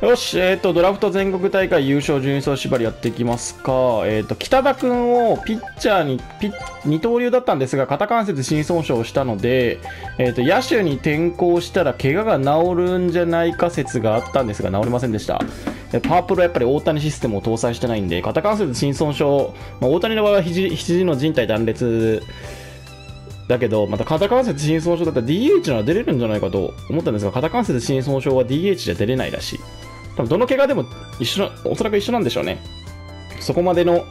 よし、ドラフト全国大会優勝準優勝縛りやっていきますか。北田君をピッチャーに二刀流だったんですが、肩関節心損傷したので、野手に転向したら怪我が治るんじゃないか説があったんですが、治りませんでした。パープルはやっぱり大谷システムを搭載してないんで、肩関節心損傷、まあ、大谷の場合は肘の靭帯断裂だけど、また肩関節心損傷だったら DH なら出れるんじゃないかと思ったんですが、肩関節心損傷は DH じゃ出れないらしい。多分どの怪我でもおそらく一緒なんでしょうね。そこまでの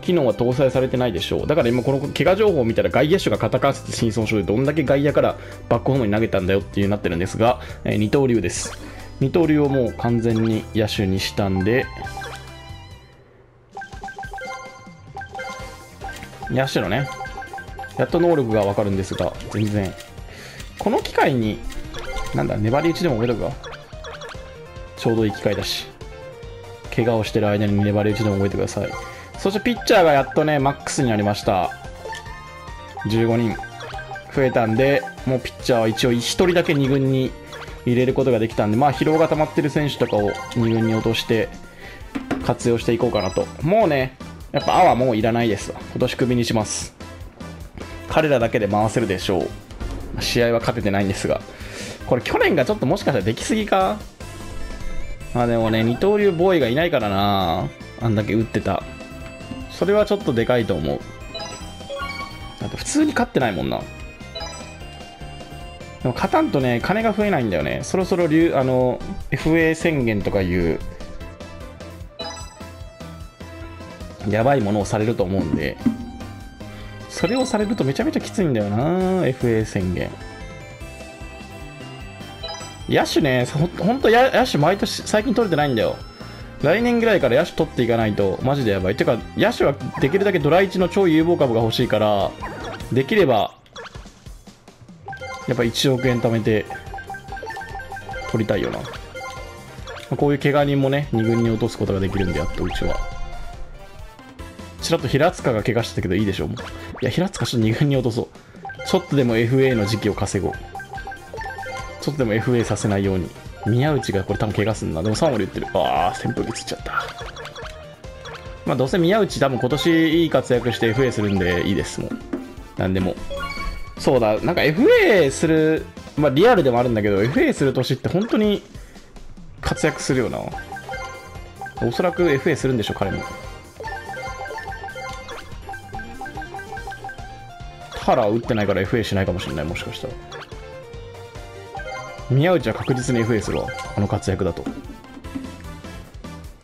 機能は搭載されてないでしょう。だから今この怪我情報を見たら、外野手が肩関節心損傷でどんだけ外野からバックホームに投げたんだよっていうなってるんですが、二刀流です。二刀流をもう完全に野手にしたんで、野手のねやっと能力が分かるんですが、全然この機会になんだ粘り打ちでも覚えとくか。ちょうどいい機会だし、怪我をしてる間に粘り打ちでも覚えてください。そしてピッチャーがやっとねマックスになりました。15人増えたんで、もうピッチャーは一応1人だけ2軍に入れることができたんで、まあ疲労が溜まってる選手とかを2軍に落として活用していこうかなと。もうねやっぱあはもういらないですわ。今年クビにします。彼らだけで回せるでしょう。試合は勝ててないんですが、これ去年がちょっともしかしたらできすぎか。まあでもね、二刀流ボーイがいないからな、あんだけ打ってた。それはちょっとでかいと思う。だって普通に勝ってないもんな。でも勝たんとね、金が増えないんだよね。そろそろFA 宣言とかいう、やばいものをされると思うんで、それをされるとめちゃめちゃきついんだよな、FA 宣言。野手ね、ほんと野手毎年最近取れてないんだよ。来年ぐらいから野手取っていかないとマジでやばい。てか野手はできるだけドラ1の超有望株が欲しいから、できればやっぱ1億円貯めて取りたいよな。こういう怪我人もね2軍に落とすことができるんで、やっとうちはちらっと平塚が怪我してたけどいいでしょう。もういや平塚ちょっと2軍に落とそう。ちょっとでも FA の時期を稼ごう。ちょっとでも FA させないように。宮内がこれ多分怪我すんな。でも3割打ってる。ああ、扇風機ついちゃった。まあどうせ宮内多分今年いい活躍して FA するんでいいですもん。なんでも。そうだ、なんか FA する、まあリアルでもあるんだけど、FA する年って本当に活躍するよな。おそらく FA するんでしょ、彼も。田原は打ってないから FA しないかもしれない、もしかしたら。宮内は確実に FA するわ、あの活躍だと。だか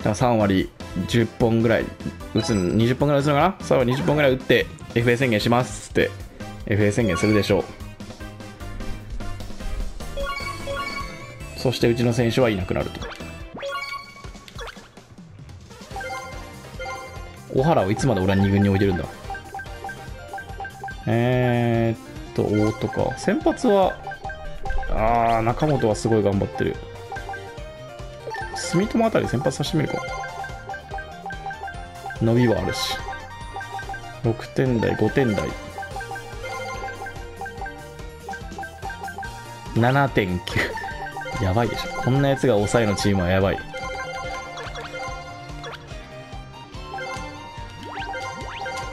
ら3割10本ぐらい打つ、20本ぐらい打つのかな。3割20本ぐらい打って FA 宣言しますって FA 宣言するでしょう。そしてうちの選手はいなくなると。小原をいつまで俺は2軍に置いてるんだ。大とか先発はああ、中本はすごい頑張ってる。住友あたり先発させてみるか。伸びはあるし、6点台5点台 7.9 やばいでしょ。こんなやつが抑えのチームはやばい。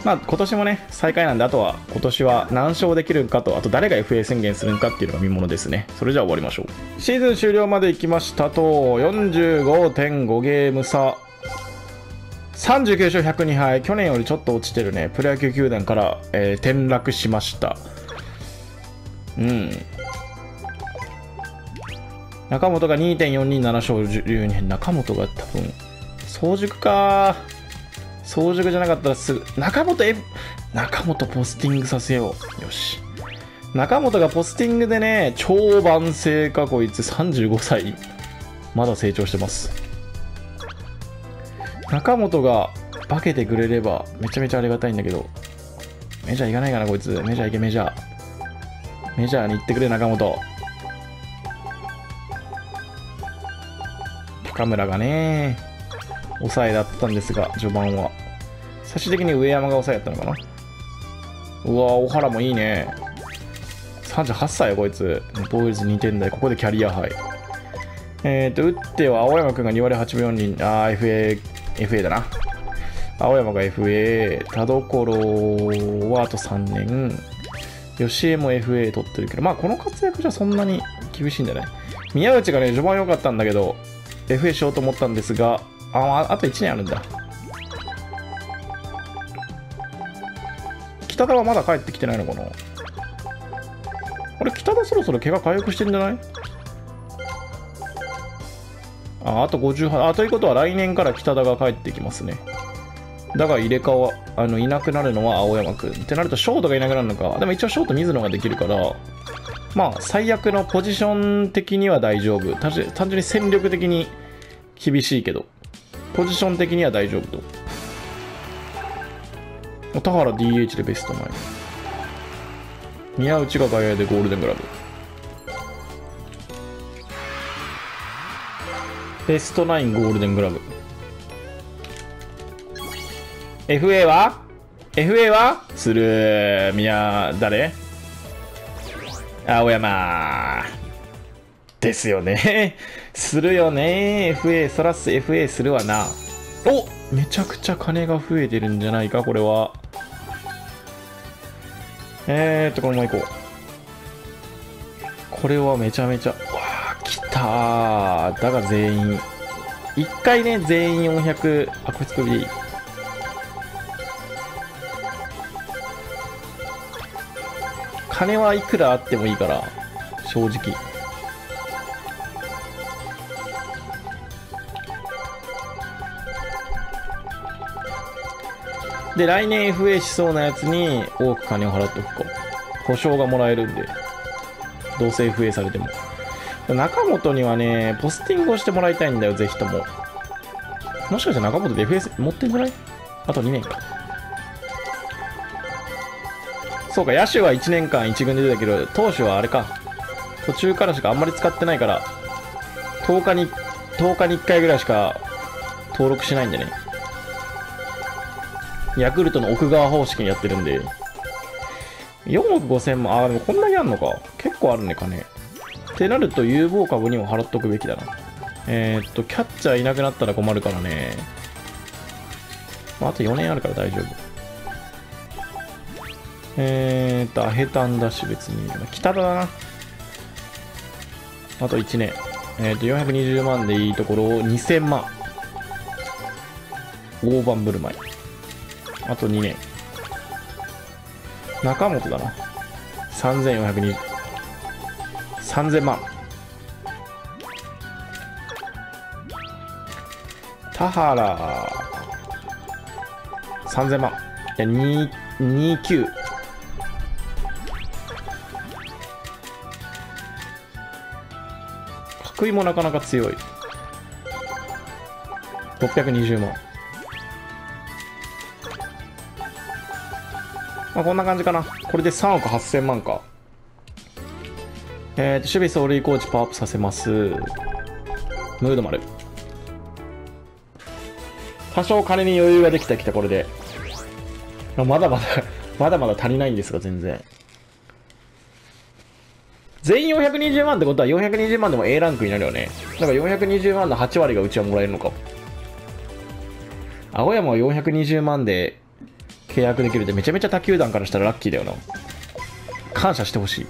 まあ今年もね最下位なんで、あとは今年は何勝できるかと、あと誰が FA 宣言するのかっていうのが見ものですね。それじゃあ終わりましょう。シーズン終了までいきましたと、45.5 ゲーム差、39勝102敗。去年よりちょっと落ちてるね。プロ野球球団から、転落しました。うん。中本が 2.427 勝12敗。中本が多分早熟かー。早熟じゃなかったらすぐ中本ポスティングさせよう。よし、中本がポスティングでね超万世か。こいつ35歳、まだ成長してます。中本が化けてくれればめちゃめちゃありがたいんだけど、メジャー行かないかな。こいつメジャー行け。メジャーに行ってくれ中本。高村がね抑えだったんですが、序盤は最終的に上山が抑えだったのかな。うわー、小原もいいね。38歳よこいつ。防御率2点台。ここでキャリアハイ。打っては青山くんが2割8分4厘。あー、FA だな。青山が FA、田所はあと3年。吉江も FA 取ってるけど、まあこの活躍じゃそんなに厳しいんだね。宮内がね、序盤良かったんだけど、FA しようと思ったんですが、あと1年あるんだ。北田はまだ帰ってきてないのかな。あれ、北田そろそろ怪我回復してるんじゃない？あと58。ということは来年から北田が帰ってきますね。だが入れ替わいなくなるのは青山くんってなるとショートがいなくなるのか。でも一応ショート水野ができるから、まあ最悪のポジション的には大丈夫。単純に戦力的に厳しいけどポジション的には大丈夫と。田原 DH でベストナイン、宮内が外野でゴールデングラブ、ベストナインゴールデングラブ。FA はする。誰？青山。ですよね。するよね。FA、そらす FA するわな。お、めちゃくちゃ金が増えてるんじゃないか、これは。このまま行こう。これはめちゃめちゃ。わあ、来たー。だが全員。一回ね、全員400。あ、こいつ首でいい。金はいくらあってもいいから、正直。で、来年 FA しそうなやつに多く金を払っておくか。保証がもらえるんで。どうせ FA されても。中本にはね、ポスティングをしてもらいたいんだよ、ぜひとも。もしかして中本で FA 持ってんじゃない？あと2年か。そうか、野手は1年間1軍で出たけど、投手はあれか、途中からしかあんまり使ってないから、10日に1回ぐらいしか登録しないんでね。ヤクルトの奥川方式にやってるんで、4億5000万、でもこんなにあるのか、結構あるね、金。ってなると、有望株にも払っとくべきだな。キャッチャーいなくなったら困るからね。あと4年あるから大丈夫。アヘタンだし、別に。北田だな。あと1年。420万でいいところを2000万。大盤振る舞い。あと2年。中本だな。3420。3000万。田原。3000万。いや、29。角井もなかなか強い。620万。まあ、こんな感じかな。これで3億8000万か。守備走塁コーチパワーアップさせます。ムード丸。多少金に余裕ができてきた、これで。まだまだ足りないんですが、全然。全員420万ってことは420万でも A ランクになるよね。だから420万の8割がうちはもらえるのか。青山は420万で契約できるってめちゃめちゃ他球団からしたらラッキーだよな。感謝してほしい。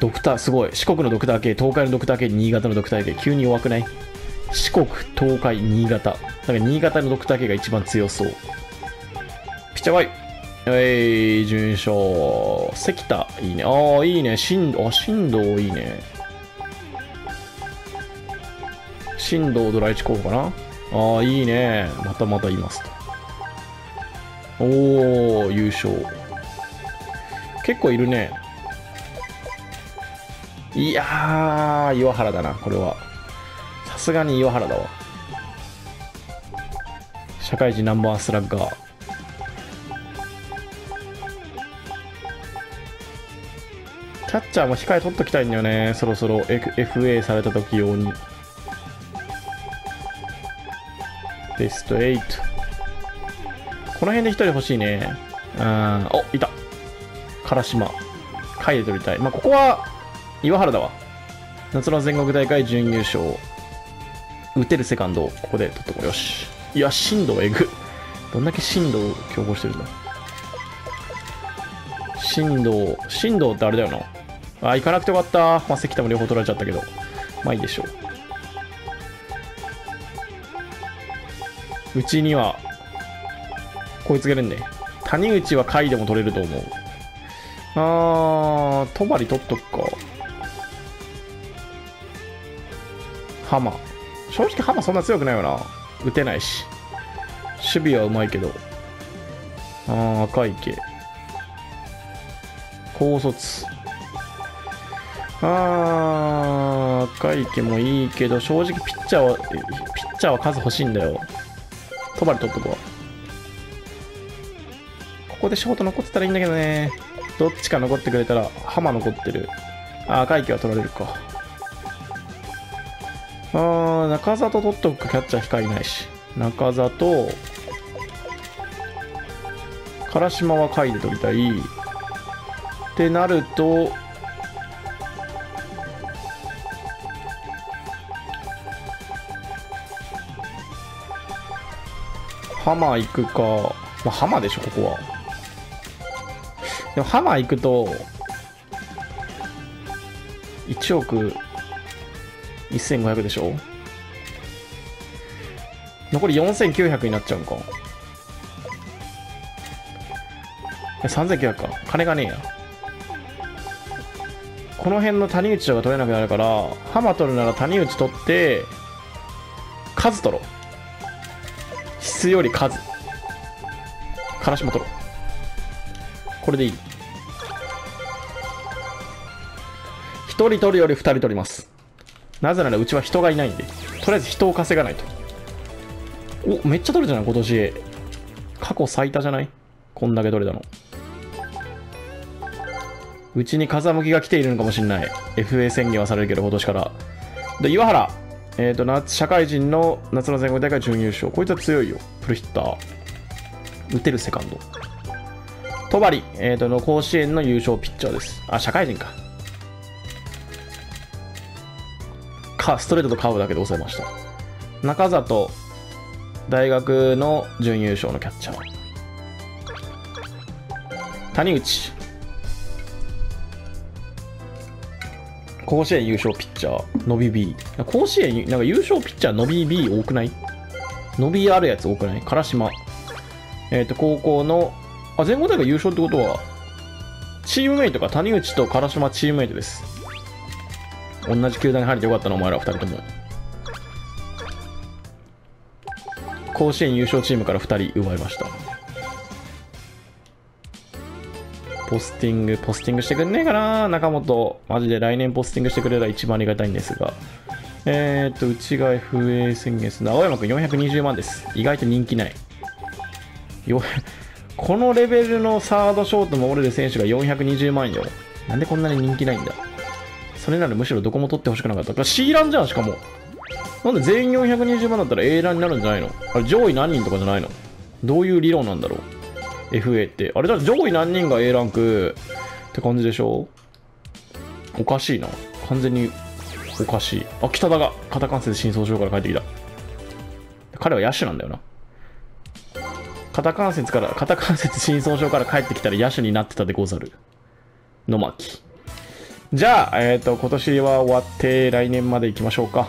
ドクター、すごい。四国のドクター系、東海のドクター系、新潟のドクター系、急に弱くない？四国、東海、新潟。なんか新潟のドクター系が一番強そう。ピッチャーワイ。準勝。関田、いいね。いいね。進藤いいね。進藤ドライチ候補かな。いいね。またまたいますと。優勝。結構いるね。いやー、岩原だな、これは。さすがに岩原だわ。社会人ナンバースラッガー。キャッチャーも控え取っときたいんだよね、そろそろ FA された時用に。ベスト8。この辺で1人欲しいね。お、いた。唐島。甲斐で取りたい。まあ、ここは岩原だわ。夏の全国大会準優勝。打てるセカンドをここで取ってこよし。いや、進路えぐ。どんだけ進路を競合してるんだ。進路ってあれだよな。あ、行かなくてよかった。まあ、関田も両方取られちゃったけど。まあいいでしょう。うちには、こいつがいるんで。谷口は下位でも取れると思う。あー、戸張取っとくか。ハマ。正直ハマそんな強くないよな。打てないし。守備はうまいけど。あー、赤池。高卒。あー、赤池もいいけど、正直ピッチャーは数欲しいんだよ。戸張取っとくわ。ここでショート残ってたらいいんだけどね。どっちか残ってくれたら、浜残ってる。あ、赤池は取られるか。あー、中里取っとくか、キャッチャー控えないし。中里、唐島は下位で取りたい。ってなると、浜行くか。まあ、浜でしょ、ここは。でもハマ行くと1億1500でしょ。残り4900になっちゃうんか。3900か。金がねえや。この辺の谷内とか取れなくなるから、ハマ取るなら谷内取って数取ろう。質より数。金島取ろう。これでいい。1人取るより2人取ります。なぜならうちは人がいないんで、とりあえず人を稼がないと。お、めっちゃ取るじゃない。今年過去最多じゃない？こんだけ取れたの。うちに風向きが来ているのかもしれない。 FA 宣言はされるけど今年からで。岩原、社会人の夏の全国大会準優勝。こいつは強いよ。プルヒッター、打てるセカンド。戸張、の甲子園の優勝ピッチャーです。あ、社会人か。ストレートとカーブだけで抑えました。中里、大学の準優勝のキャッチャー。谷口、甲子園優勝ピッチャー、伸び B。甲子園、なんか優勝ピッチャー、伸び B 多くない？伸びあるやつ多くない？唐島。高校の、あ、全国大会優勝ってことは、チームメイトか。谷口と唐島チームメイトです。同じ球団に入れてよかったな、お前ら二人とも。甲子園優勝チームから2人奪いました。ポスティングしてくんねえかな、中本。マジで来年ポスティングしてくれれば一番ありがたいんですが。うちが FA 宣言する。青山くん420万です。意外と人気ない。このレベルのサードショートも折れる選手が420万よ。なんでこんなに人気ないんだ。それならむしろどこも取ってほしくなかった。C ランじゃん、しかも。なんで全員420万だったら A ランになるんじゃないの？あれ上位何人とかじゃないの？どういう理論なんだろう？ FA って。あれだ、上位何人が A ランクって感じでしょ？おかしいな。完全におかしい。あ、北田が肩関節深層症から帰ってきた。彼は野手なんだよな。肩関節深層症から帰ってきたら野手になってたでござる。野牧。じゃあ、今年は終わって来年まで行きましょうか。